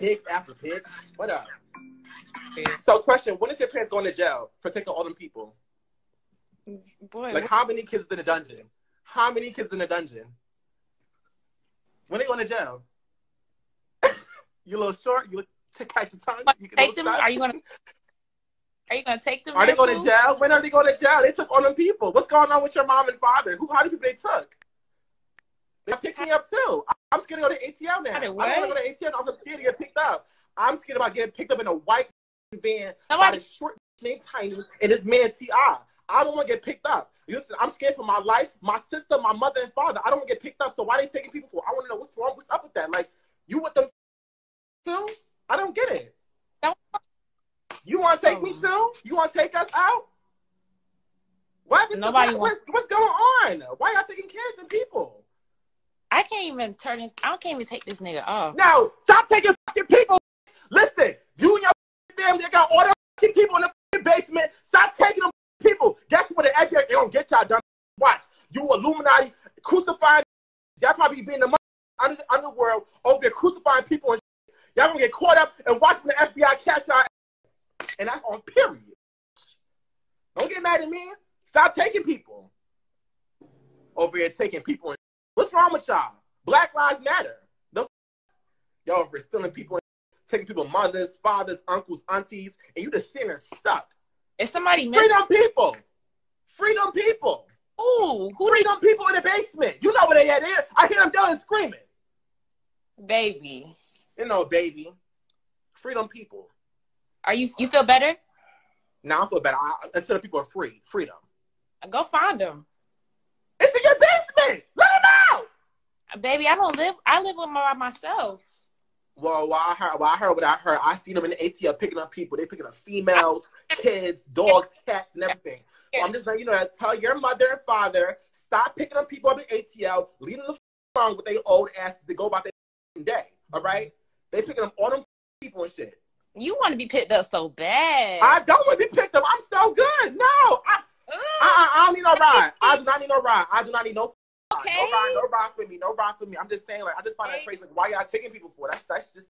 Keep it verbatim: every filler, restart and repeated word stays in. Big after bitch. What up? So, question: when is your parents going to jail for taking all them people? Boy, like, how many kids in a dungeon? How many kids in a dungeon? When are they going to jail? You little short. You look to catch your tongue. You take them. Are you gonna? Are you gonna take them? Are they going to jail? When are they going to jail? They took all them people. What's going on with your mom and father? Who? How many people they took? They picked me up too. I'm scared to go to A T L now. I don't want to go to A T L. I'm just scared to get picked up. I'm scared about getting picked up in a white van by this short named Tiny and this man T I I don't want to get picked up. Listen, I'm scared for my life, my sister, my mother, and father. I don't want to get picked up. So why are they taking people for? I want to know what's wrong. What's up with that? Like, you with them too? I don't get it. You want to take me too? You want to take us out? What? Nobody wants. What's going on? Why y'all taking kids and people? I can't even turn this. I can't even take this nigga off. No, stop taking fucking people. Listen, you and your family got all the fucking people in the fucking basement. Stop taking them people. Guess what? The F B I, they don't get y'all done. Watch. You Illuminati crucifying. Y'all probably be in the mother, under the underworld over there crucifying people and shit. Y'all gonna get caught up and watch when the F B I catch y'all. And that's on period. Don't get mad at me. Stop taking people. Over here taking people and what's wrong with y'all? Black Lives Matter. The y'all are stealing people, taking people, mothers, fathers, uncles, aunties, and you just sitting there stuck. Is somebody missing? Freedom people. Freedom people. Ooh, who freedom people in the basement. You know where they at there. I hear them down and screaming. Baby. You know, baby. Freedom people. Are you you feel better? No, I feel better. I, instead of people are free. Freedom. Go find them. It's in your basement. Let them out. Baby, I don't live. I live with my, myself. Well, well, I heard, well, I heard what I heard. I seen them in the A T L picking up people. They picking up females, kids, dogs, cats, and everything. Well, I'm just letting you know that. Tell your mother and father, stop picking up people up in A T L, leaving them the f*** with their old asses to go about their day, all right? They picking up all them people and shit. You want to be picked up so bad. I don't want to be picked up. I'm so good. No. I, I, I, I don't need no ride. I do not need no ride. I do not need no okay. No rock, no rock with me, no rock with me. I'm just saying, like, I just find that crazy. Like, why y'all taking people for? That's that's just